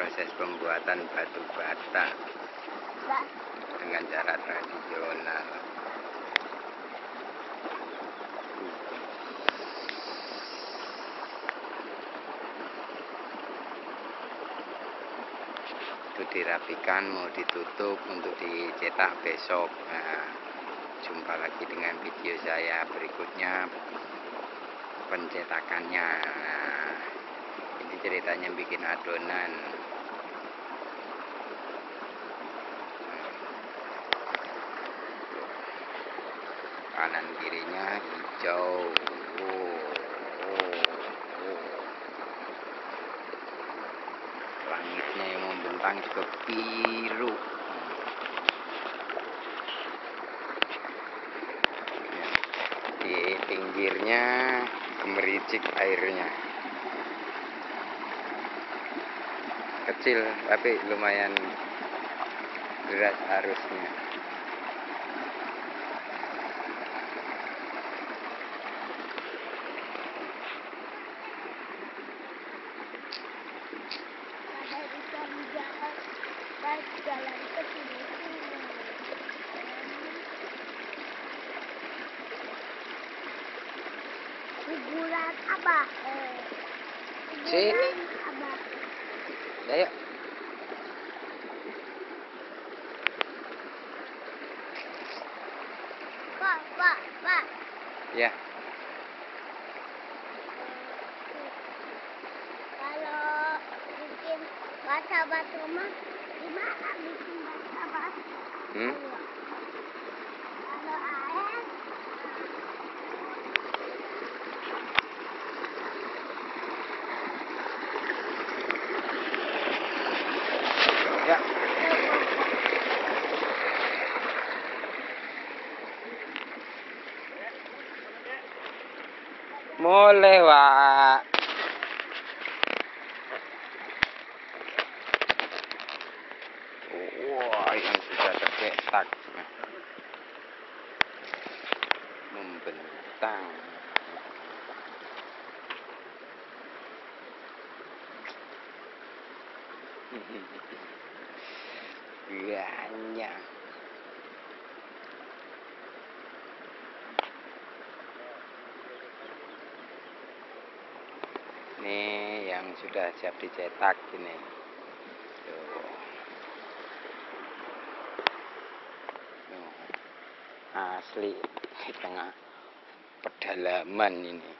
proses pembuatan batu bata dengan cara tradisional. Itu dirapikan, mau ditutup untuk dicetak besok. Nah, jumpa lagi dengan video saya berikutnya pencetakannya. Nah, ini ceritanya bikin adonan. Kanan kirinya hijau. Langitnya yang membentang juga biru. Di pinggirnya gemericik airnya. Kecil tapi lumayan berat arusnya. Kuburan apa? Kuburan apa? Ayo. Pak. Ya. Kalau bikin bata-bata rumah, gimana bikin bata-bata? Kalau air. Mulai Wak. Wah, yang sudah tercetak membentang. Banyak. Ini yang sudah siap dicetak ini. Tuh. Asli di tengah pedalaman ini.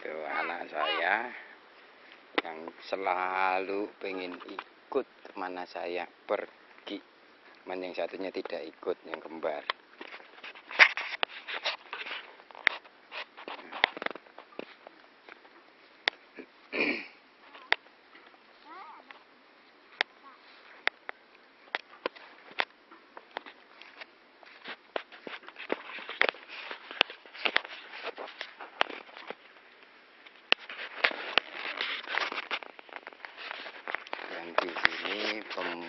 Tuh anak saya yang selalu pengen ikut kemana saya pergi. Cuman yang satunya tidak ikut, yang kembar.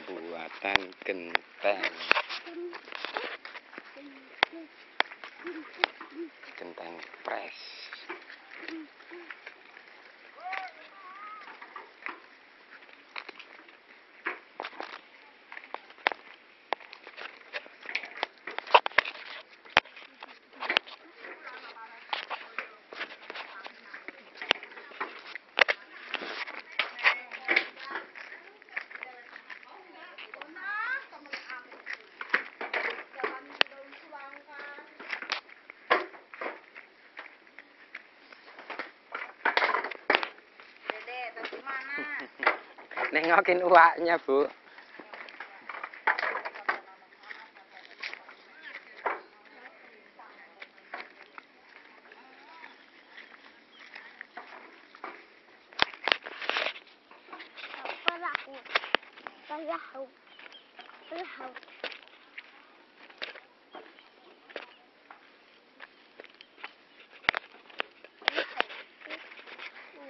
Pembuatan genteng pres. Nengokin uaknya, Bu.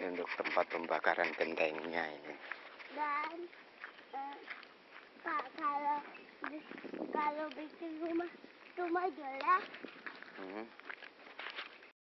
Untuk tempat pembakaran gentengnya ini. Dan Pak, kalau bikin rumah jelek